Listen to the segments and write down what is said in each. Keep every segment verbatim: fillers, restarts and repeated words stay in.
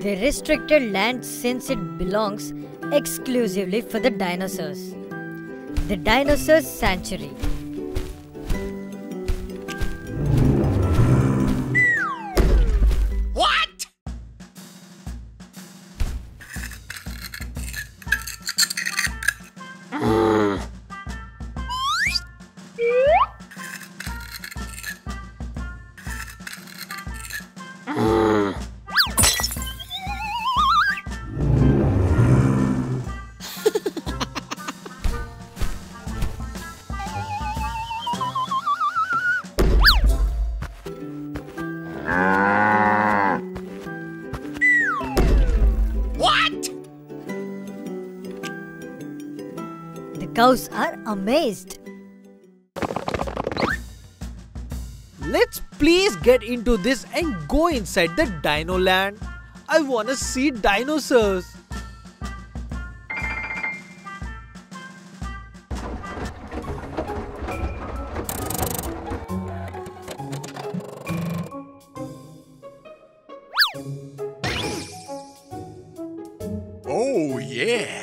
They restricted land since it belongs exclusively for the dinosaurs. The Dinosaur Sanctuary. What? Mm. Mm. Cows are amazed. Let's please get into this and go inside the Dino Land. I wanna see dinosaurs. Oh yeah.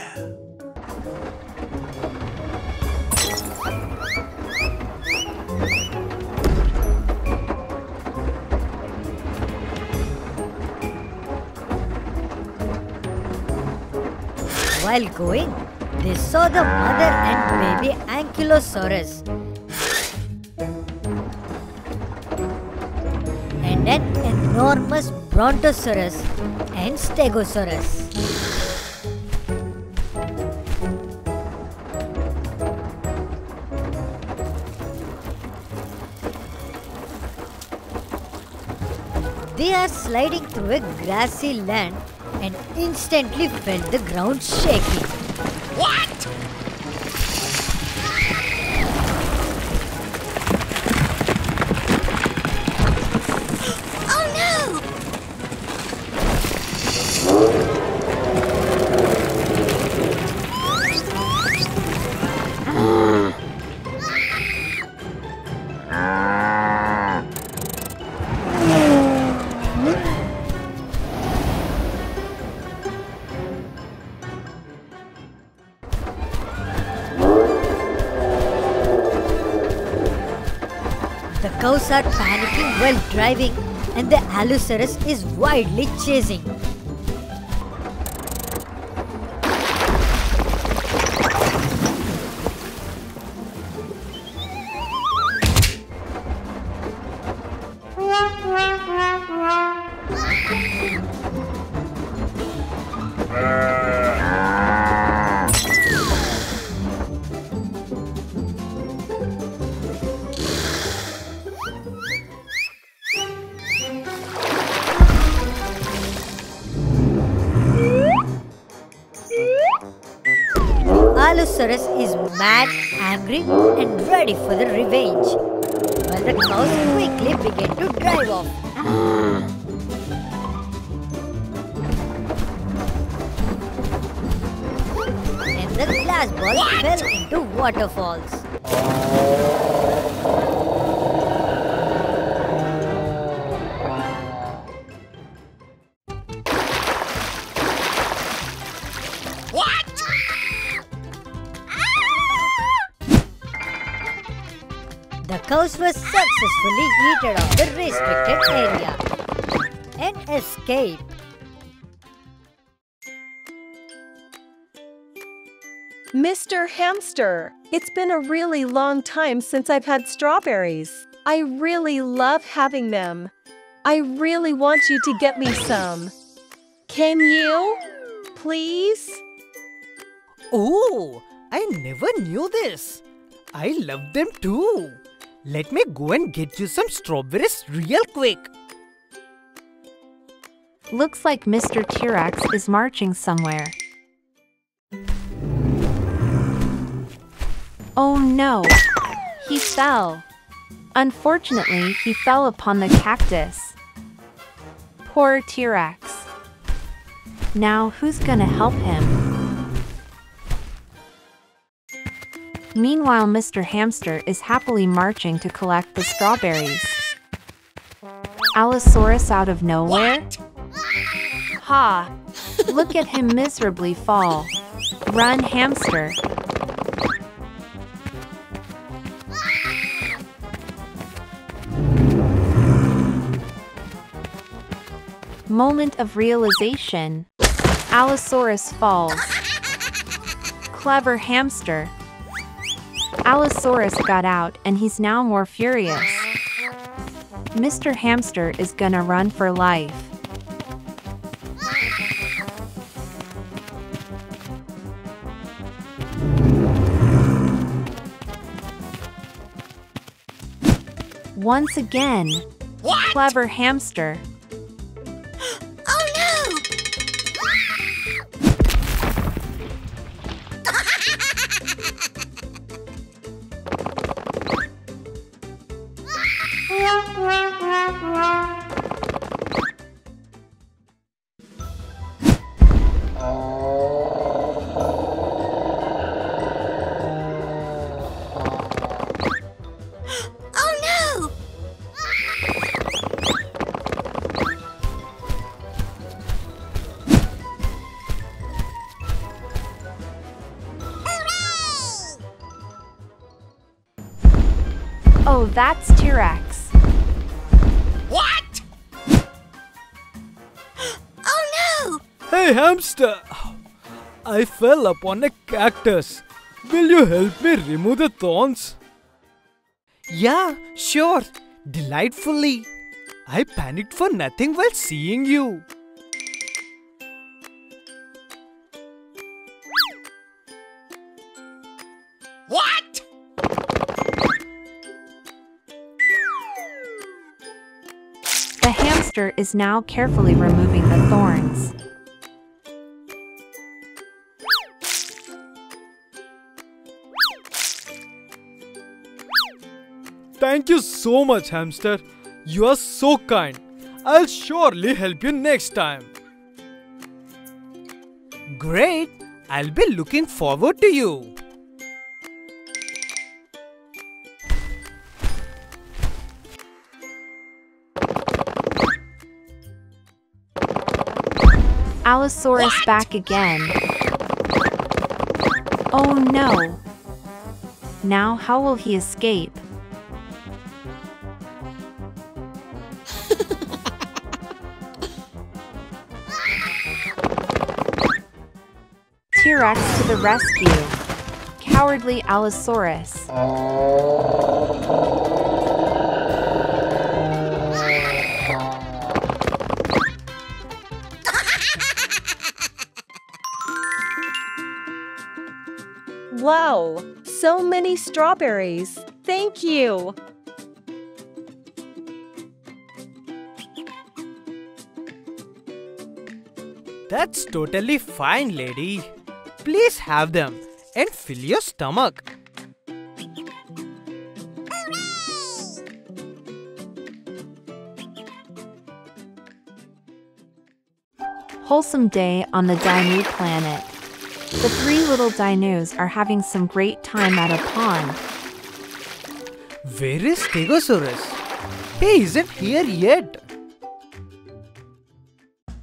While going, they saw the mother and baby Ankylosaurus and an enormous Brontosaurus and Stegosaurus. They are sliding through a grassy land and instantly felt the ground shaking. What? Oh no! The cows are panicking while driving and the Allosaurus is wildly chasing. Allosaurus is mad, angry and ready for the revenge, while the cows quickly begin to drive off. And the glass ball what? fell into waterfalls. What? The cows were successfully yeeted off the restricted area and escaped. Mister Hamster, it's been a really long time since I've had strawberries. I really love having them. I really want you to get me some. Can you? Please? Oh, I never knew this. I love them too. Let me go and get you some strawberries real quick. Looks like Mister T-Rex is marching somewhere. Oh no, he fell. Unfortunately, he fell upon the cactus. Poor T-Rex. Now who's gonna help him? Meanwhile, Mister Hamster is happily marching to collect the strawberries. Allosaurus out of nowhere? What? Ha! Look at him miserably fall. Run, hamster. Moment of realization. Allosaurus falls. Clever hamster. Allosaurus got out and he's now more furious. Mister Hamster is gonna run for life. Once again, what? Clever hamster. Oh no! Oh, that's T-Rex. What? Oh no! Hey, hamster! I fell upon a cactus. Will you help me remove the thorns? Yeah, sure. Delightfully. I panicked for nothing while seeing you. What? The hamster is now carefully removing the thorns. Thank you so much, hamster. You are so kind. I'll surely help you next time. Great. I'll be looking forward to you. Allosaurus what? Back again. Oh no! Now how will he escape? T-Rex to the rescue. Cowardly Allosaurus. Wow! So many strawberries! Thank you! That's totally fine, lady. Please have them and fill your stomach. Wholesome day on the Dinu planet. The three little dinos are having some great time at a pond. Where is Stegosaurus? He isn't here yet.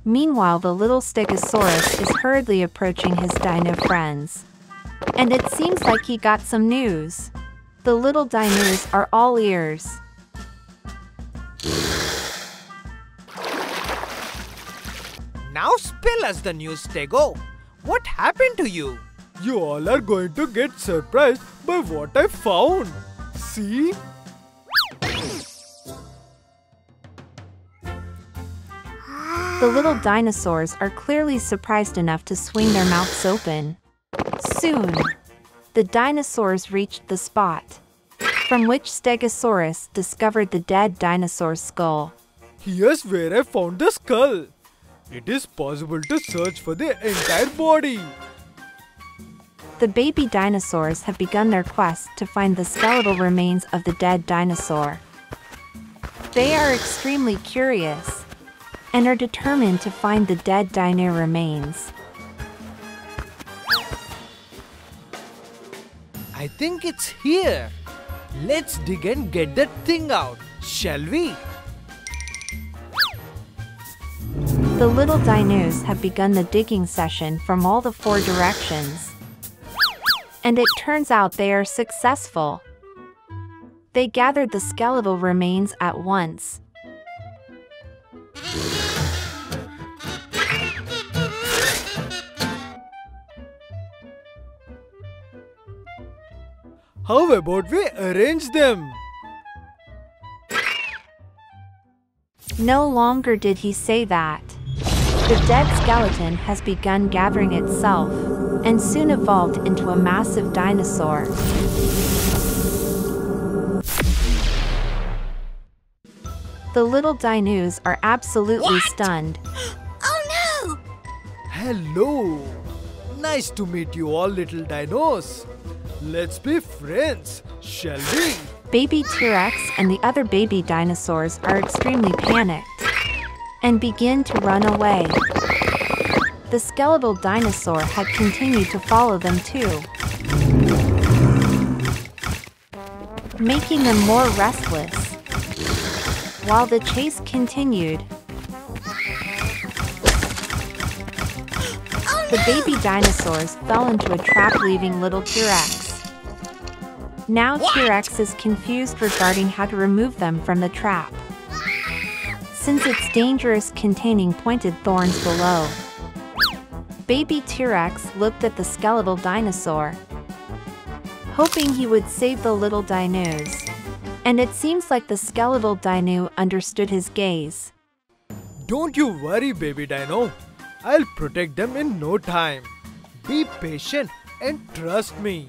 Meanwhile, the little Stegosaurus is hurriedly approaching his dino friends. And it seems like he got some news. The little dinos are all ears. Now spill us the news, Stego. What happened to you? You all are going to get surprised by what I found. See? The little dinosaurs are clearly surprised enough to swing their mouths open. Soon, the dinosaurs reached the spot from which Stegosaurus discovered the dead dinosaur skull. Here's where I found the skull. It is possible to search for the entire body. The baby dinosaurs have begun their quest to find the skeletal remains of the dead dinosaur. They are extremely curious and are determined to find the dead dino remains. I think it's here. Let's dig and get that thing out, shall we? The little Dinosaurs have begun the digging session from all the four directions. And it turns out they are successful. They gathered the skeletal remains at once. How about we arrange them? No longer did he say that. The dead skeleton has begun gathering itself, and soon evolved into a massive dinosaur. The little dinos are absolutely what? stunned. Oh no! Hello! Nice to meet you all, little dinos. Let's be friends, shall we? Baby T-Rex and the other baby dinosaurs are extremely panicked and begin to run away. The skeletal dinosaur had continued to follow them too, making them more restless, while the chase continued. Oh, no! The baby dinosaurs fell into a trap, leaving little T-Rex. Now T-Rex is confused regarding how to remove them from the trap, since it's dangerous containing pointed thorns below. Baby T-Rex looked at the skeletal dinosaur, hoping he would save the little dinos. And it seems like the skeletal dino understood his gaze. Don't you worry, baby dino. I'll protect them in no time. Be patient and trust me.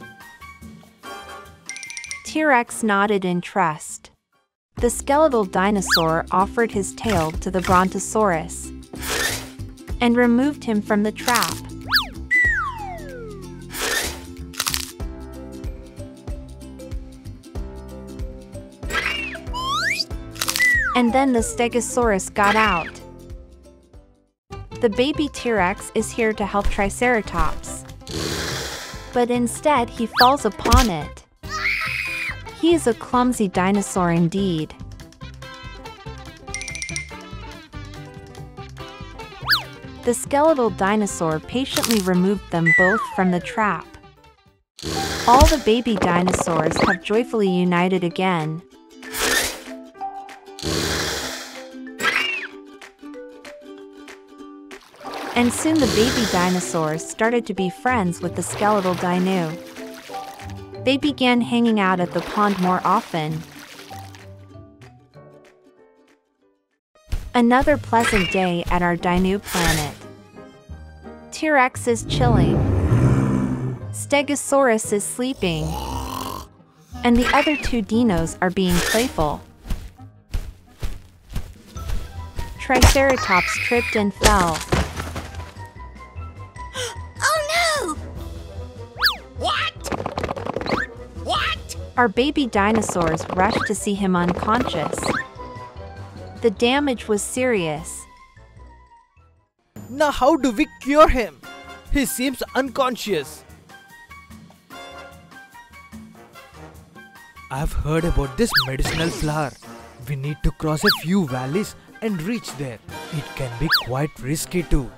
T-Rex nodded in trust. The skeletal dinosaur offered his tail to the Brontosaurus and removed him from the trap. And then the Stegosaurus got out. The baby T-Rex is here to help Triceratops, but instead he falls upon it. He is a clumsy dinosaur indeed. The skeletal dinosaur patiently removed them both from the trap. All the baby dinosaurs have joyfully united again. And soon the baby dinosaurs started to be friends with the skeletal dino. They began hanging out at the pond more often. Another pleasant day at our dino planet. T-Rex is chilling. Stegosaurus is sleeping. And the other two dinos are being playful. Triceratops tripped and fell. Our baby dinosaurs rushed to see him unconscious. The damage was serious. Now how do we cure him? He seems unconscious. I've heard about this medicinal flower. We need to cross a few valleys and reach there. It can be quite risky too.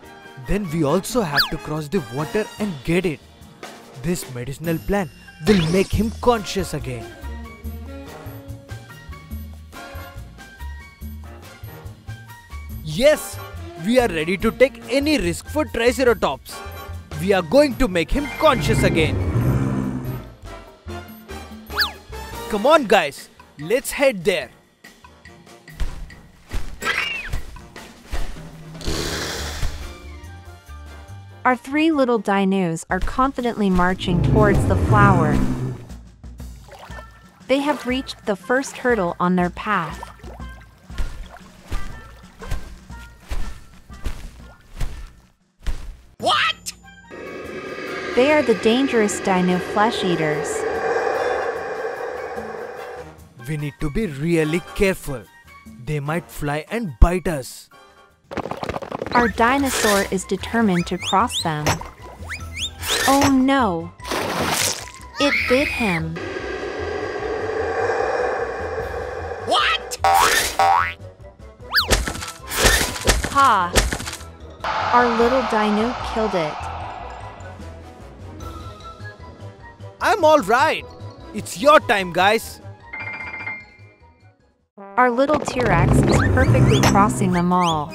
Then we also have to cross the water and get it. This medicinal plant will make him conscious again. Yes, we are ready to take any risk for Triceratops. We are going to make him conscious again. Come on guys, let's head there. Our three little dinos are confidently marching towards the flower. They have reached the first hurdle on their path. What? They are the dangerous dino flesh eaters. We need to be really careful. They might fly and bite us. Our dinosaur is determined to cross them. Oh no! It bit him. What? Ha! Our little dino killed it. I'm all right. It's your time, guys. Our little T-Rex is perfectly crossing them all.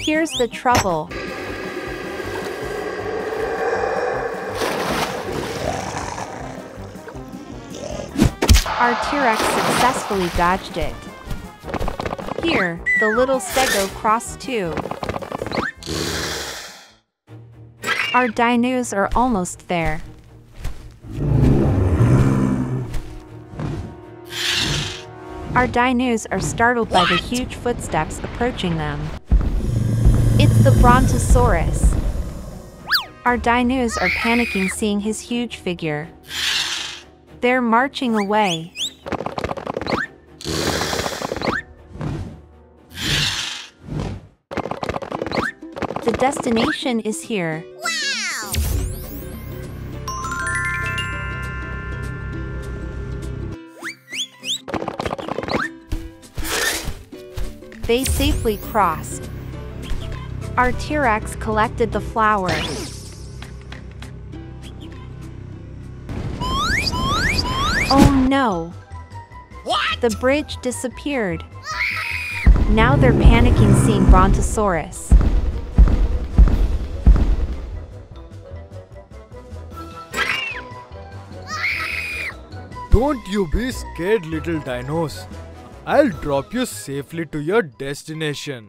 Here's the trouble. Our T-Rex successfully dodged it. Here, the little Stego crossed too. Our dinos are almost there. Our dinos are startled by the huge footsteps approaching them. It's the Brontosaurus. Our dinos are panicking seeing his huge figure. They're marching away. The destination is here. Wow! They safely crossed. Our T-Rex collected the flower. Oh no! What? The bridge disappeared. Now they're panicking seeing Brontosaurus. Don't you be scared, little dinos. I'll drop you safely to your destination.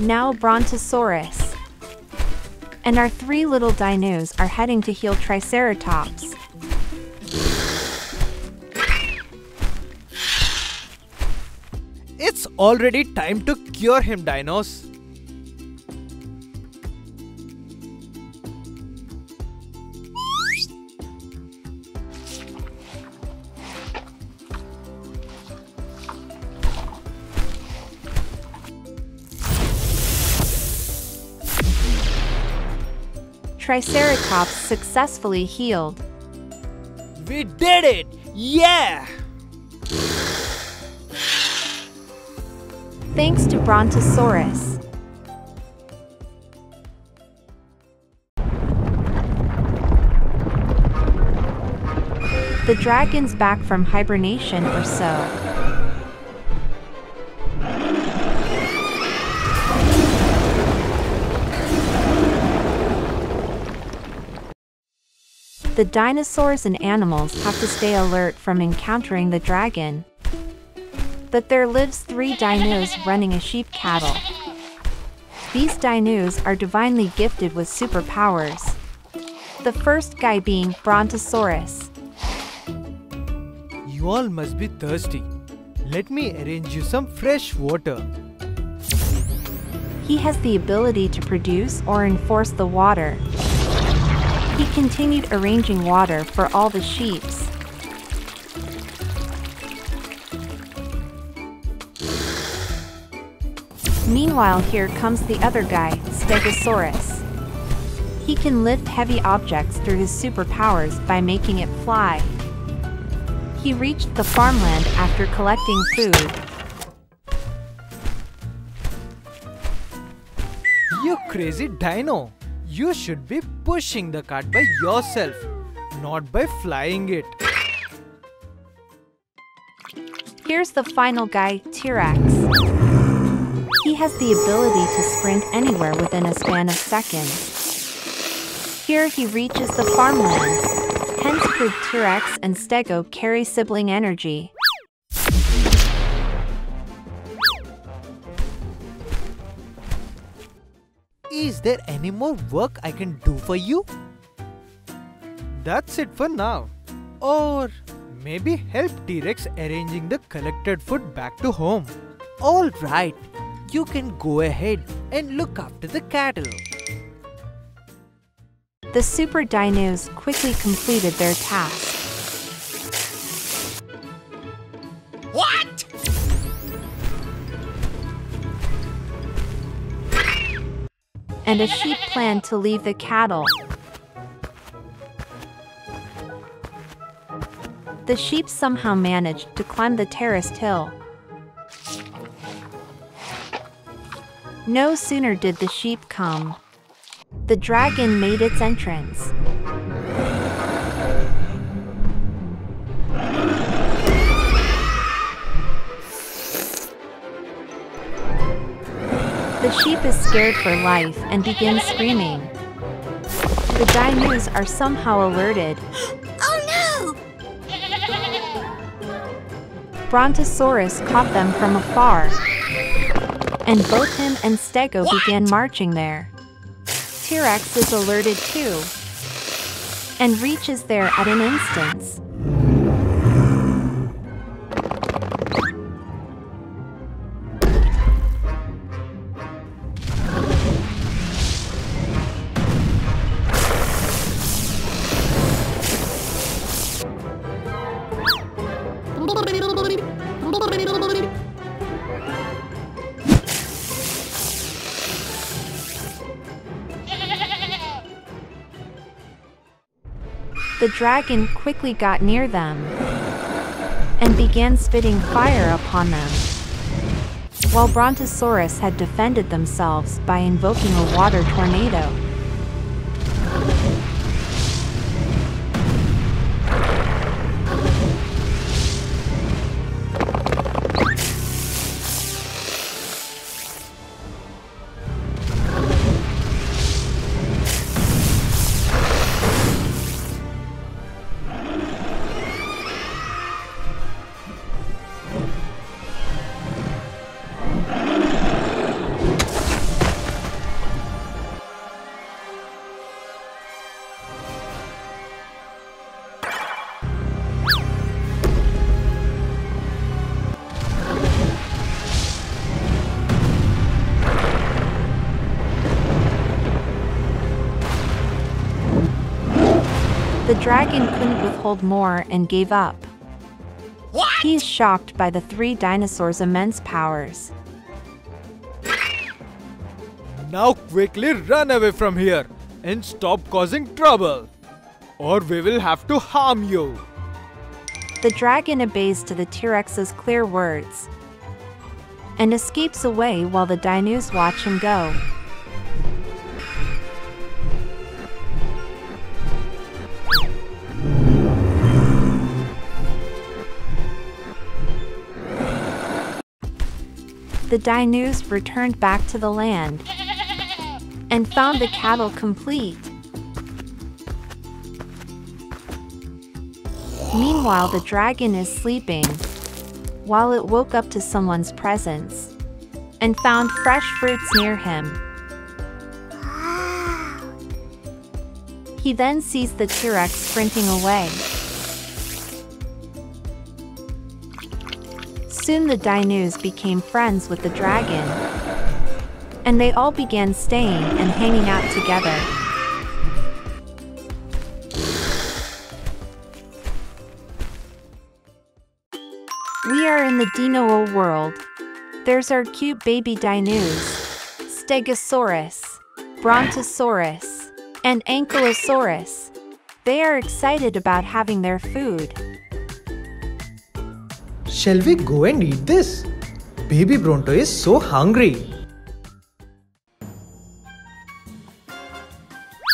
Now Brontosaurus. And our three little dinos are heading to heal Triceratops. It's already time to cure him, dinos. Triceratops successfully healed. We did it! Yeah! Thanks to Brontosaurus. The dragon's back from hibernation or so. The dinosaurs and animals have to stay alert from encountering the dragon. But there lives three dinos running a sheep cattle. These dinos are divinely gifted with superpowers. The first guy being Brontosaurus. You all must be thirsty. Let me arrange you some fresh water. He has the ability to produce or enforce the water. He continued arranging water for all the sheeps. Meanwhile, here comes the other guy, Stegosaurus. He can lift heavy objects through his superpowers by making it fly. He reached the farmland after collecting food. You crazy dino! You should be pushing the cart by yourself, not by flying it. Here's the final guy, T-Rex. He has the ability to sprint anywhere within a span of seconds. Here he reaches the farmland. Hence proved T-Rex and Stego carry sibling energy. Is there any more work I can do for you? That's it for now. Or maybe help T-Rex arranging the collected food back to home. Alright, you can go ahead and look after the cattle. The super dinos quickly completed their task. What? and a sheep planned to leave the cattle. The sheep somehow managed to climb the terraced hill. No sooner did the sheep come, the dragon made its entrance. The sheep is scared for life and begins screaming. The Dainus are somehow alerted. Oh no! Brontosaurus caught them from afar, and both him and Stego what? began marching there. T-Rex is alerted too, and reaches there at an instant. The dragon quickly got near them and began spitting fire upon them, while Brontosaurus had defended themselves by invoking a water tornado. The dragon couldn't withhold more and gave up. What? He is shocked by the three dinosaurs' immense powers. Now quickly run away from here and stop causing trouble, or we will have to harm you. The dragon obeys to the T-Rex's clear words and escapes away while the Dainus watch him go. The Dainus returned back to the land and found the cattle complete. Meanwhile, the dragon is sleeping, while it woke up to someone's presence and found fresh fruits near him. He then sees the T-Rex sprinting away. Soon the Dainus became friends with the dragon, and they all began staying and hanging out together. We are in the Dino world. There's our cute baby Dainus, Stegosaurus, Brontosaurus, and Ankylosaurus. They are excited about having their food. Shall we go and eat this? Baby Bronto is so hungry.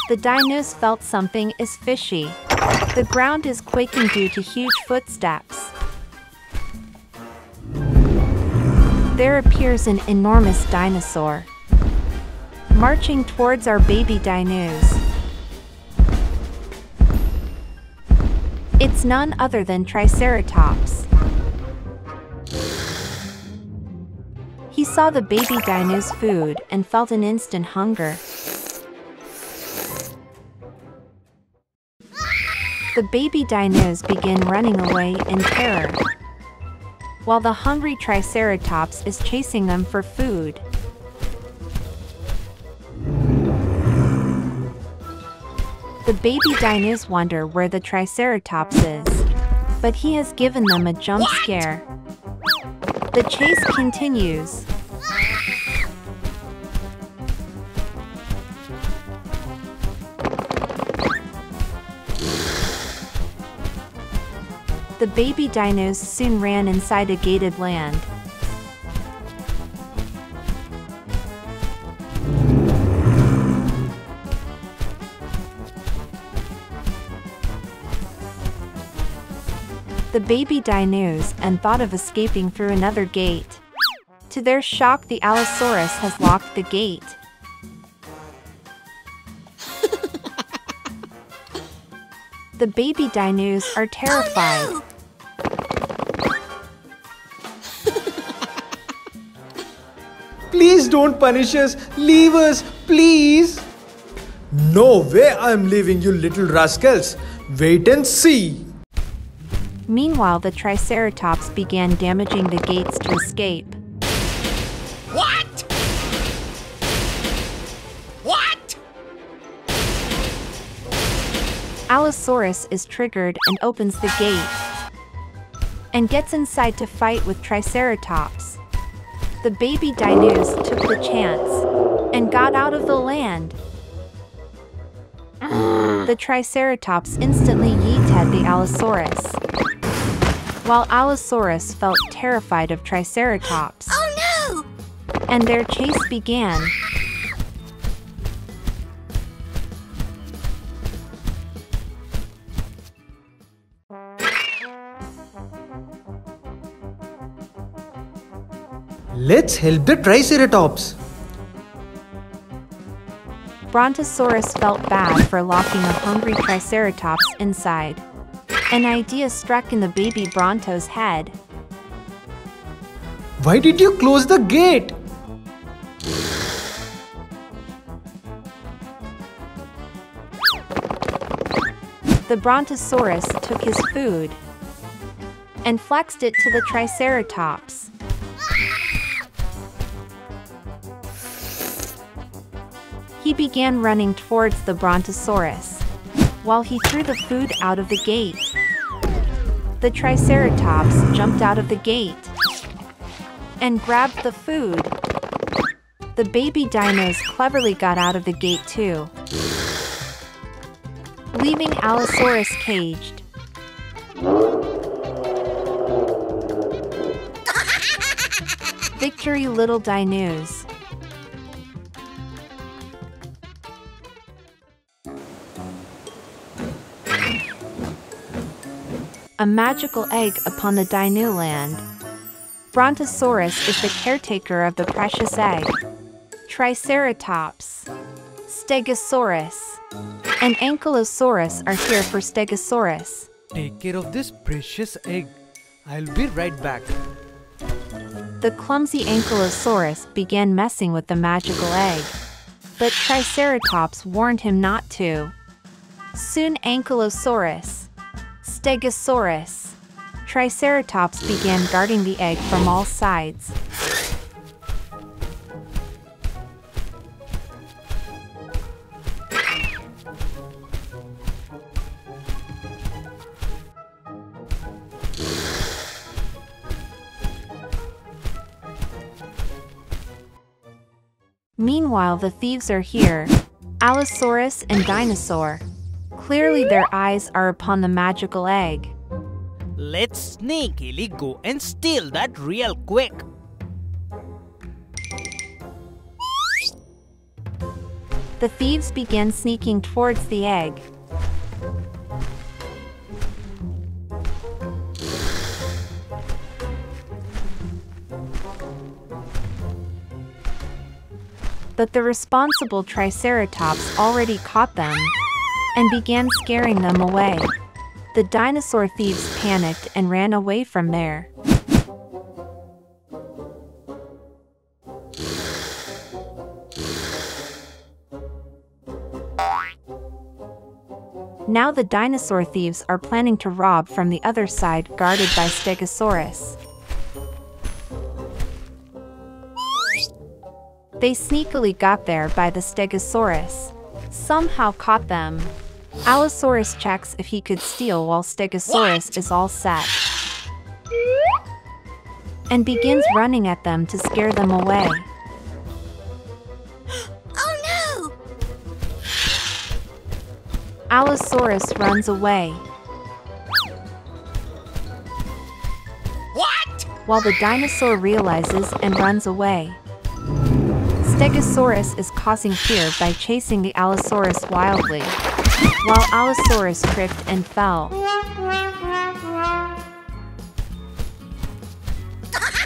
The Dainus felt something is fishy. The ground is quaking due to huge footsteps. There appears an enormous dinosaur, marching towards our baby Dainus. It's none other than Triceratops. He saw the baby Dainus' food and felt an instant hunger. The baby Dainus began running away in terror, while the hungry Triceratops is chasing them for food. The baby Dainus wonder where the Triceratops is, but he has given them a jump scare. The chase continues. the baby dinos soon ran inside a gated land. The baby dinos and thought of escaping through another gate. To their shock, the Allosaurus has locked the gate. The baby dinos are terrified. Oh, no. Please don't punish us. Leave us, please. No way I'm leaving you little rascals. Wait and see. Meanwhile, the Triceratops began damaging the gates to escape. What? What? Allosaurus is triggered and opens the gate and gets inside to fight with Triceratops. The baby dinos took the chance and got out of the land. The Triceratops instantly yeeted the Allosaurus, while Allosaurus felt terrified of Triceratops. Oh no! And their chase began. Let's help the Triceratops. Brontosaurus felt bad for locking a hungry Triceratops inside. An idea struck in the baby Bronto's head. Why did you close the gate? The Brontosaurus took his food and flexed it to the Triceratops. He began running towards the Brontosaurus while he threw the food out of the gate. The Triceratops jumped out of the gate and grabbed the food. The baby dinos cleverly got out of the gate too, leaving Allosaurus caged. Victory, little dinos! A magical egg upon the Dino land. Brontosaurus is the caretaker of the precious egg. Triceratops, Stegosaurus, and Ankylosaurus are here for Stegosaurus. Take care of this precious egg. I'll be right back. The clumsy Ankylosaurus began messing with the magical egg, but Triceratops warned him not to. Soon Ankylosaurus, Stegosaurus, Triceratops began guarding the egg from all sides. Meanwhile, the thieves are here, Allosaurus and Dinosaur. Clearly their eyes are upon the magical egg. Let's sneakily go and steal that real quick. The thieves began sneaking towards the egg. But the responsible Triceratops already caught them and began scaring them away. The dinosaur thieves panicked and ran away from there. Now the dinosaur thieves are planning to rob from the other side, guarded by Stegosaurus. They sneakily got there by the Stegosaurus. Somehow caught them. Allosaurus checks if he could steal while Stegosaurus what? is all set and begins running at them to scare them away. Oh no! Allosaurus runs away. while the dinosaur realizes and runs away. Stegosaurus is causing fear by chasing the Allosaurus wildly, while Allosaurus tripped and fell.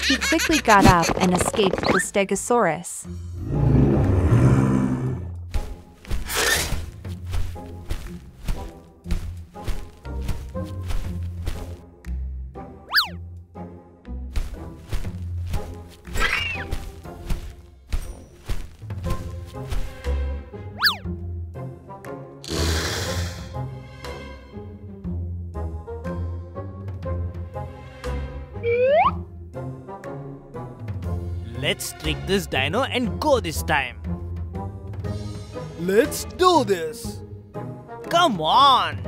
He quickly got up and escaped the Stegosaurus. Let's trick this dino and go this time. Let's do this. Come on.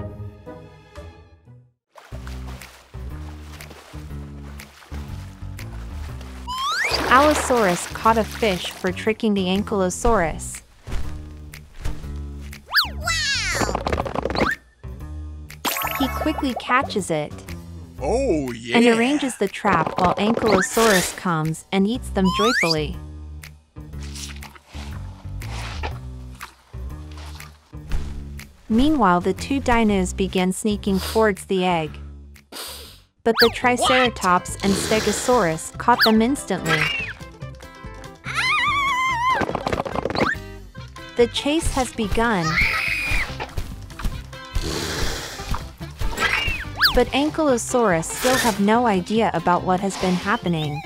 Allosaurus caught a fish for tricking the Ankylosaurus. Wow! He quickly catches it. Oh, yeah. And arranges the trap while Ankylosaurus comes and eats them joyfully. Meanwhile, the two dinos begin sneaking towards the egg. But the Triceratops what? and Stegosaurus caught them instantly. The chase has begun. But Ankylosaurus still have no idea about what has been happening.